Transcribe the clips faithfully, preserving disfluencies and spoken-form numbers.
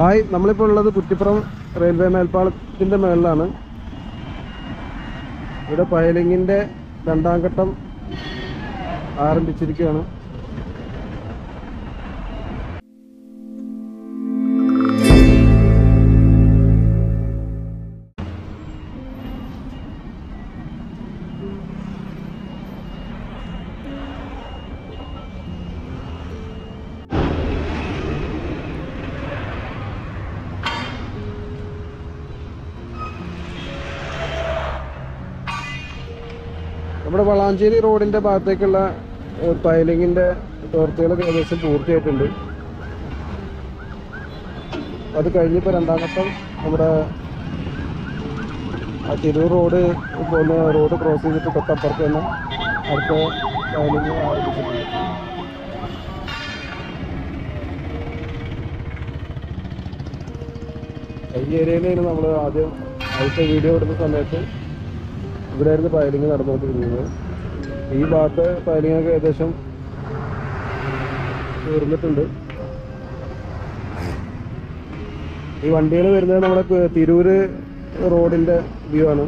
Hi, നമ്മളിപ്പോൾ ഉള്ളത് Kuttippuram railway മേൽപ്പാലത്തിൻ്റെ മുകളിലാണ്. ഇവിടെ പൈലിങ്ങിൻ്റെ രണ്ടാം ഘട്ടം ആരംഭിച്ചിരിക്കുകയാണ്. നമ്മുടെ വളാഞ്ചേരി റോഡിൻ്റെ ഭാഗത്തേക്കുള്ള പൈലിങ്ങിൻ്റെ പ്രവൃത്തികളൊക്കെ ഏകദേശം പൂർത്തിയായിട്ടുണ്ട്. അത് കഴിഞ്ഞിപ്പോൾ രണ്ടാം ഘട്ടം നമ്മുടെ ആ തിരൂർ റോഡ് പോകുന്ന റോഡ് ക്രോസ് ചെയ്തിട്ട് തൊട്ടപ്പുറത്ത് തന്നെ അടുത്ത പൈലിങ് ആരംഭിച്ചിട്ടുണ്ട്. ഈ ഏരിയയിലാണ് നമ്മൾ ആദ്യം ആദ്യത്തെ വീഡിയോ എടുത്ത സമയത്ത് ഇവിടെയായിരുന്നു പൈലിങ് നടന്നുകൊണ്ടിരുന്നത്. ഈ ഭാഗത്ത് പൈലിങ്ങൊക്കെ ഏകദേശം തീർന്നിട്ടുണ്ട്. ഈ വണ്ടികൾ വരുന്നത് നമ്മുടെ തിരൂര് റോഡിൻ്റെ വ്യൂ ആണ്.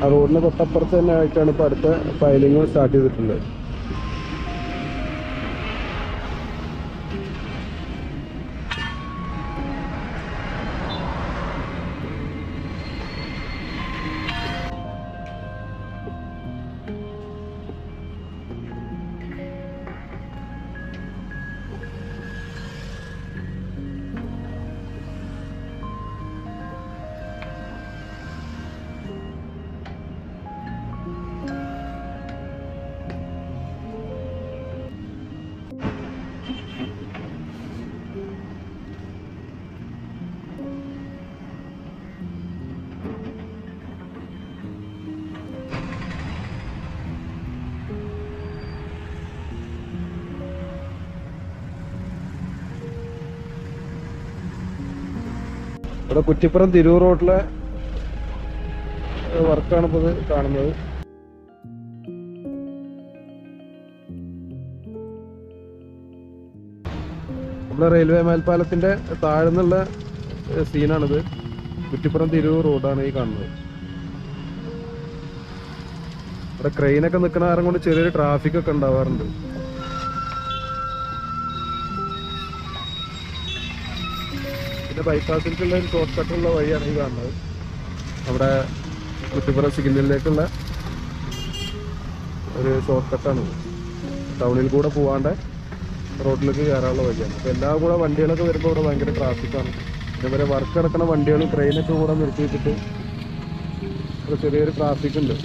ആ റോഡിന് തൊട്ടപ്പുറത്ത് തന്നെ ആയിട്ടാണ് ഇപ്പോൾ അടുത്ത പൈലിങ് സ്റ്റാർട്ട് ചെയ്തിട്ടുള്ളത്. ഇവിടെ കുറ്റിപ്പുറം തിരൂർ റോഡിലെ വർക്കാണ് ഇപ്പോൾ കാണുന്നത്. നമ്മുടെ റെയിൽവേ മേൽപ്പാലത്തിൻ്റെ താഴ്ന്നുള്ള സീനാണിത്. കുറ്റിപ്പുറം തിരൂർ റോഡാണ് ഈ കാണുന്നത്. ഇവിടെ ക്രെയിനൊക്കെ നിൽക്കുന്ന കാരണം കൊണ്ട് ചെറിയൊരു ട്രാഫിക്കൊക്കെ ഉണ്ടാവാറുണ്ട്. പിന്നെ ബൈപ്പാസിലേക്കുള്ള ഒരു ഷോർട്ട് കട്ടുള്ള വഴിയാണ് ഈ കാണുന്നത്. നമ്മുടെ കുറ്റിപ്പുറം സിഗ്നലിലേക്കുള്ള ഒരു ഷോർട്ട് കട്ടാണ്. ടൗണിൽ കൂടെ പോവാണ്ട് റോഡിലേക്ക് കയറാനുള്ള വഴിയാണ്. അപ്പോൾ എല്ലാ കൂടെ വണ്ടികളൊക്കെ വരുമ്പോൾ ഇവിടെ ഭയങ്കര ട്രാഫിക്കാണ്. ഇതേപോലെ വർക്ക് കിടക്കുന്ന വണ്ടികളും ട്രെയിനൊക്കെ കൂടെ നിർത്തിയിട്ടിട്ട് ഇവിടെ ചെറിയൊരു ട്രാഫിക് ഉണ്ട്.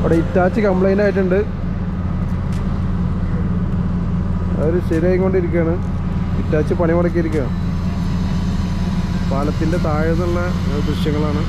അവിടെ ഇറ്റാച്ച് കംപ്ലൈൻ്റ് ആയിട്ടുണ്ട്. അവർ ശരിയായിക്കൊണ്ടിരിക്കുകയാണ്. ഇറ്റാച്ച് പണി മുടക്കിയിരിക്കുകയാണ്. പാലത്തിൻ്റെ താഴെ നിന്നുള്ള ദൃശ്യങ്ങളാണ്.